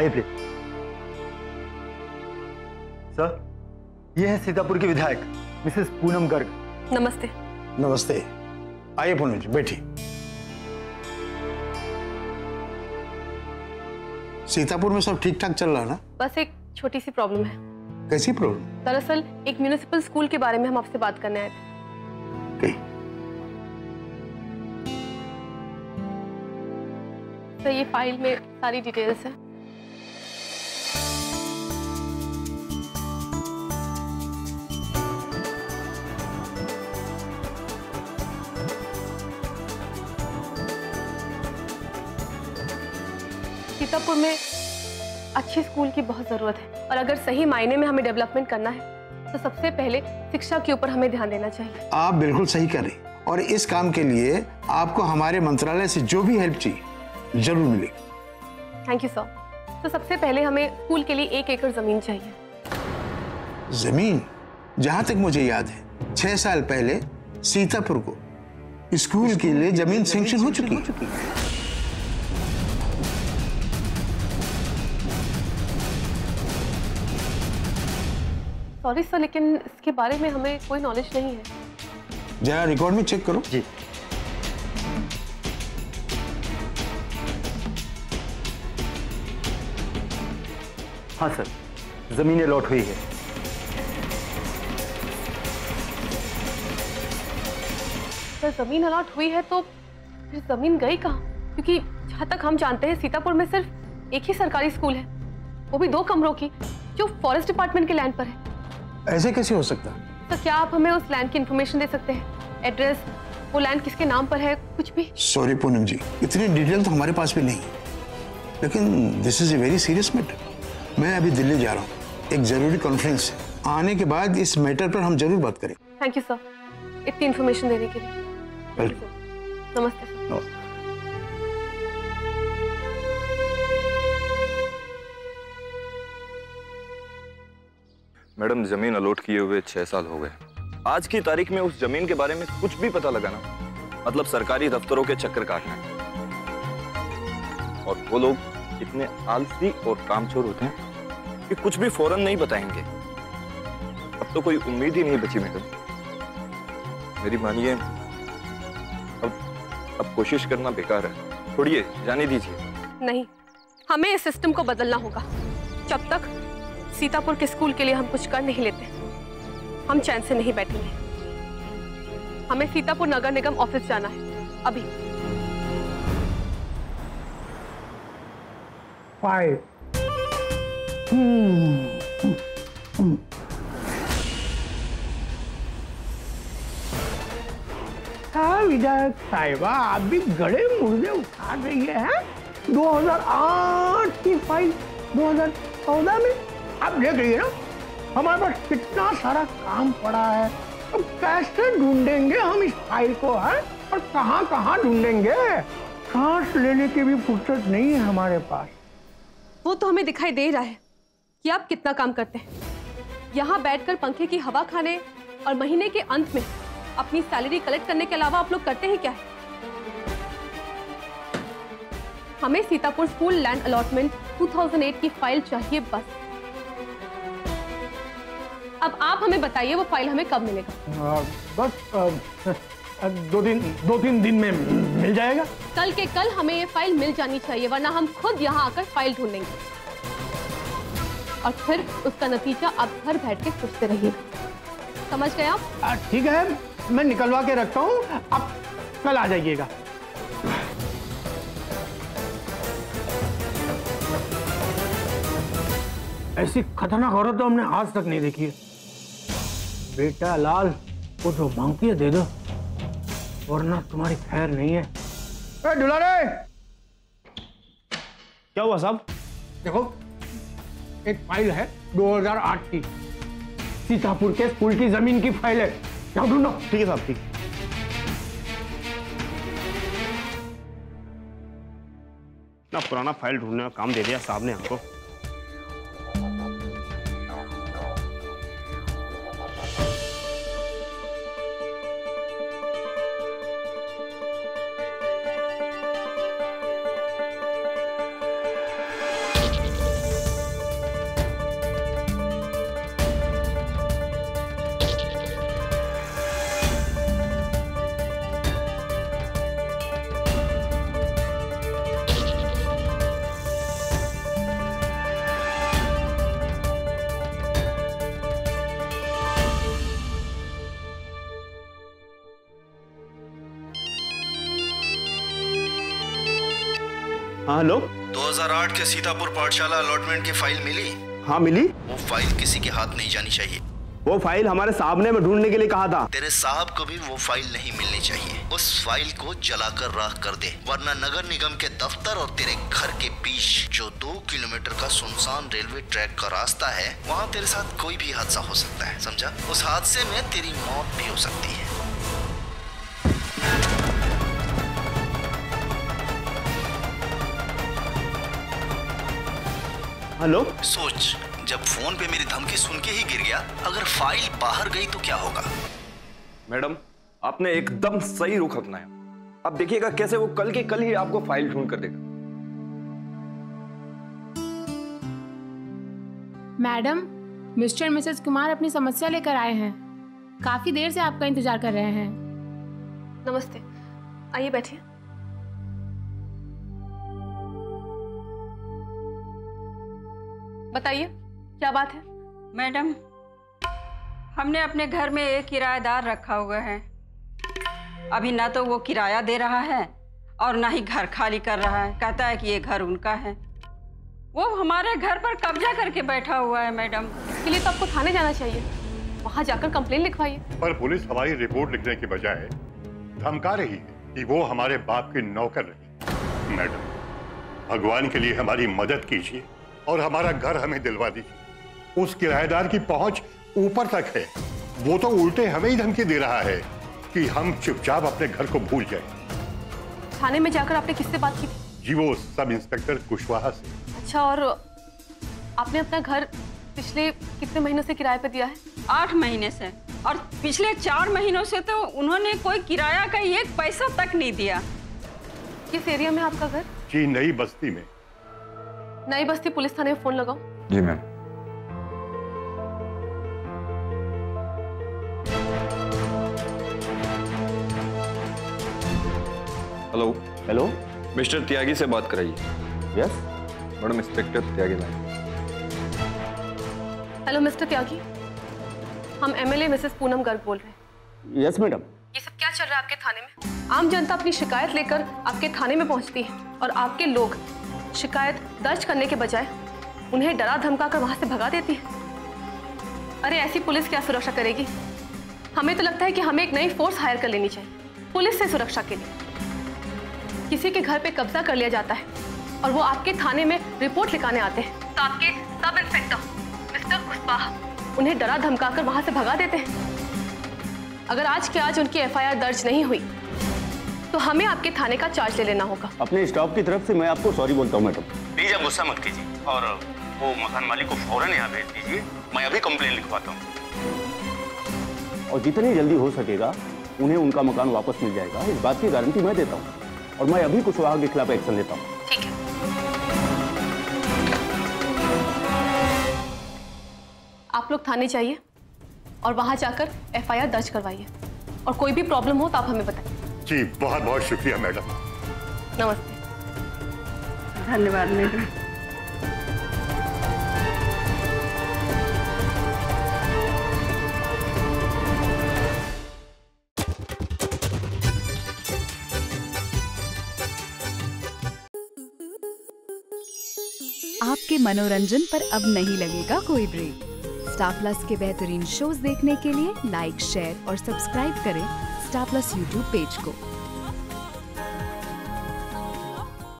आइए please. Sir, ये है सीतापुर की विधायक मिसेस पूनम गर्ग। नमस्ते। नमस्ते। आइए पूनम जी, बैठिए। सीतापुर में सब ठीक ठाक चल रहा है ना? बस एक छोटी सी प्रॉब्लम है। कैसी प्रॉब्लम? दरअसल एक म्युनिसिपल स्कूल के बारे में हम आपसे बात करने आए थे। सर, ये फाइल में सारी डिटेल्स है। सीतापुर में अच्छे स्कूल की बहुत जरूरत है और अगर सही मायने में हमें डेवलपमेंट करना है तो सबसे पहले शिक्षा के ऊपर हमें ध्यान देना चाहिए। आप बिल्कुल सही कर रही और इस काम के लिए आपको हमारे मंत्रालय से जो भी हेल्प चाहिए जरूर मिलेगी। Thank you sir. तो सबसे पहले हमें स्कूल के लिए 1 एकड़ जमीन चाहिए। जमीन? जहाँ तक मुझे याद है 6 साल पहले सीतापुर को स्कूल के लिए जमीन सैंक्शन हो चुकी है। सॉरी सर, लेकिन इसके बारे में हमें कोई नॉलेज नहीं है। जरा रिकॉर्ड में चेक करो। जी। हाँ सर, जमीन अलॉट हुई है। सर, जमीन अलॉट हुई है तो फिर जमीन गई कहाँ? क्योंकि जहाँ तक हम जानते हैं सीतापुर में सिर्फ एक ही सरकारी स्कूल है, वो भी 2 कमरों की, जो फॉरेस्ट डिपार्टमेंट के लैंड पर है। ऐसे कैसे हो सकता? तो क्या आप हमें उस लैंड की इन्फॉर्मेशन दे सकते हैं? एड्रेस, वो लैंड किसके नाम पर है, कुछ भी? सॉरी पूनम जी, इतनी डिटेल तो हमारे पास भी नहीं, लेकिन this is a very serious matter. मैं अभी दिल्ली जा रहा हूँ, एक जरूरी कॉन्फ्रेंस है। आने के बाद इस मैटर पर हम जरूर बात करें। थैंक यू सर, इतनी इन्फॉर्मेशन देने के लिए। वेलकम। नमस्ते सर। मैडम, जमीन अलॉट किए हुए 6 साल हो गए। आज की तारीख में उस जमीन के बारे में कुछ भी पता लगाना मतलब सरकारी दफ्तरों के चक्कर काटना। और वो लोग इतने आलसी और कामचोर होते हैं कि कुछ भी फौरन नहीं बताएंगे। अब तो कोई उम्मीद ही नहीं बची मैडम। मेरी मानिए, अब कोशिश करना बेकार है। छोड़िए, जाने दीजिए। नहीं, हमें इस सिस्टम को बदलना होगा। जब तक सीतापुर के स्कूल के लिए हम कुछ कर नहीं लेते, हम चैन से नहीं बैठेंगे। हमें सीतापुर नगर निगम ऑफिस जाना है अभी। 5 विधायक साहिबा, आप भी गड़े मुर्दे उठा रही है। 2008 की फाइल 2014 में आप देख रही है ना, हमारे पास कितना सारा काम पड़ा है। अब तो कैसे ढूंढेंगे हम इस फाइल को, है? और कहाँ कहाँ ढूंढेंगे? सांस लेने की भी फुर्सत नहीं है हमारे पास। वो तो हमें दिखाई दे रहा है कि आप कितना काम करते हैं। यहाँ बैठकर पंखे की हवा खाने और महीने के अंत में अपनी सैलरी कलेक्ट करने के अलावा आप लोग करते हैं क्या है? हमें सीतापुर स्कूल लैंड अलॉटमेंट 2008 की फाइल चाहिए बस। अब आप हमें बताइए वो फाइल हमें कब मिलेगा? बस 2-3 दिन में मिल जाएगा। कल के कल हमें ये फाइल मिल जानी चाहिए, वरना हम खुद यहाँ आकर फाइल ढूंढेंगे और फिर उसका नतीजा आप घर बैठ के सोचते रहिएगा। समझ गए आप? ठीक है, मैं निकलवा के रखता हूँ, आप कल आ जाइएगा। ऐसी खतरनाक औरत तो हमने आज तक नहीं देखी है। बेटा लाल, वो जो मांगती है दे दो, वरना तुम्हारी खैर नहीं है। ए दुलारे, क्या हुआ साहब? देखो, एक फाइल है 2008 की, सीतापुर के स्कूल की जमीन की फाइल है। क्या ढूंढो? ठीक है साहब, ठीक है। ना पुराना फाइल ढूंढने का काम दे दिया साहब ने हमको। हाँ हेलो, 2008 के सीतापुर पाठशाला अलॉटमेंट की फाइल मिली? हाँ मिली। वो फाइल किसी के हाथ नहीं जानी चाहिए। वो फाइल हमारे साहब ने ढूंढने के लिए कहा था। तेरे साहब को भी वो फाइल नहीं मिलनी चाहिए। उस फाइल को जलाकर राख कर दे, वरना नगर निगम के दफ्तर और तेरे घर के बीच जो 2 किलोमीटर का सुनसान रेलवे ट्रैक का रास्ता है, वहाँ तेरे साथ कोई भी हादसा हो सकता है, समझा? उस हादसे में तेरी मौत भी हो सकती है। हेलो, सोच, जब फोन पे मेरी धमकी सुन के ही गिर गया, अगर फाइल बाहर गई तो क्या होगा? मैडम, आपने एकदम सही रुख अपनाया। अब देखिएगा कैसे वो कल के कल ही आपको फाइल ढूंढ कर देगा। Madam, mister and Mrs Kumar अपनी समस्या लेकर आए हैं। काफी देर से आपका इंतजार कर रहे हैं। नमस्ते, आइए बैठिए। बताइए क्या बात है? मैडम, हमने अपने घर में एक किराएदार रखा हुआ है। अभी ना तो वो किराया दे रहा है और ना ही घर खाली कर रहा है। कहता है कि ये घर उनका है। वो हमारे घर पर कब्जा करके बैठा हुआ है। मैडम, इसके लिए तो आपको थाने जाना चाहिए, वहाँ जाकर कंप्लेन लिखवाइए। पर पुलिस हमारी रिपोर्ट लिखने के बजाय धमका रही है कि वो हमारे बाप की नौकर रही। मैडम, भगवान के लिए हमारी मदद कीजिए और हमारा घर हमें दिलवा दीजिए। उस किराएदार की पहुंच ऊपर तक है। वो तो उल्टे हमें ही धमकी दे रहा है कि हम चुपचाप अपने घर को भूल जाएं। थाने में जाकर आपने किससे बात की थी? जी, वो सब इंस्पेक्टर कुशवाहा से। अच्छा, और आपने अपना घर पिछले कितने महीनों से किराए पर दिया है? 8 महीने से, और पिछले 4 महीनों से तो उन्होंने कोई किराया का 1 पैसा तक नहीं दिया। किस एरिया में आपका घर? जी, नई बस्ती में। नई बस्ती पुलिस थाने में फोन लगाओ। जी ma'am. Hello. Hello, mister Tyagi से बात कराइए। Yes madam, inspector Tyagi line. Hello mister Tyagi, हम एमएलए मिसेस पूनम गर्ग बोल रहे हैं। Yes madam. ये सब क्या चल रहा है आपके थाने में? आम जनता अपनी शिकायत लेकर आपके थाने में पहुंचती है और आपके लोग शिकायत दर्ज करने के बजाय उन्हें डरा धमका कर वहाँ से भगा देती है। अरे ऐसी पुलिस क्या सुरक्षा करेगी? हमें तो लगता है कि हमें एक नई फोर्स हायर कर लेनी चाहिए पुलिस से सुरक्षा के लिए। किसी के घर पे कब्जा कर लिया जाता है और वो आपके थाने में रिपोर्ट लिखाने आते हैं, तो आपके सब इंस्पेक्टर मिस्टर कुशवाहा उन्हें डरा धमकाकर वहां से भगा देते हैं। अगर आज के आज उनकी एफआईआर दर्ज नहीं हुई तो हमें आपके थाने का चार्ज ले लेना होगा। अपने स्टाफ की तरफ से मैं आपको सॉरी बोलता हूँ मैडम। प्लीज आप गुस्सा मत कीजिए और वो मकान मालिक को फौरन यहाँ भेज दीजिए। मैं अभी कंप्लेन लिखवाता हूँ और जितनी जल्दी हो सकेगा उन्हें उनका मकान वापस मिल जाएगा, इस बात की गारंटी मैं देता हूँ। और मैं अभी कुशवाहा के खिलाफ एक्शन लेता हूँ। ठीक है। आप लोग थाने जाइए और वहां जाकर एफआईआर दर्ज करवाइए और कोई भी प्रॉब्लम हो तो आप हमें बताइए। जी, बहुत बहुत शुक्रिया मैडम। नमस्ते। धन्यवाद मैडम। आपके मनोरंजन पर अब नहीं लगेगा कोई ब्रेक। स्टार प्लस के बेहतरीन शोज देखने के लिए लाइक, शेयर और सब्सक्राइब करें स्टार प्लस यूट्यूब पेज को।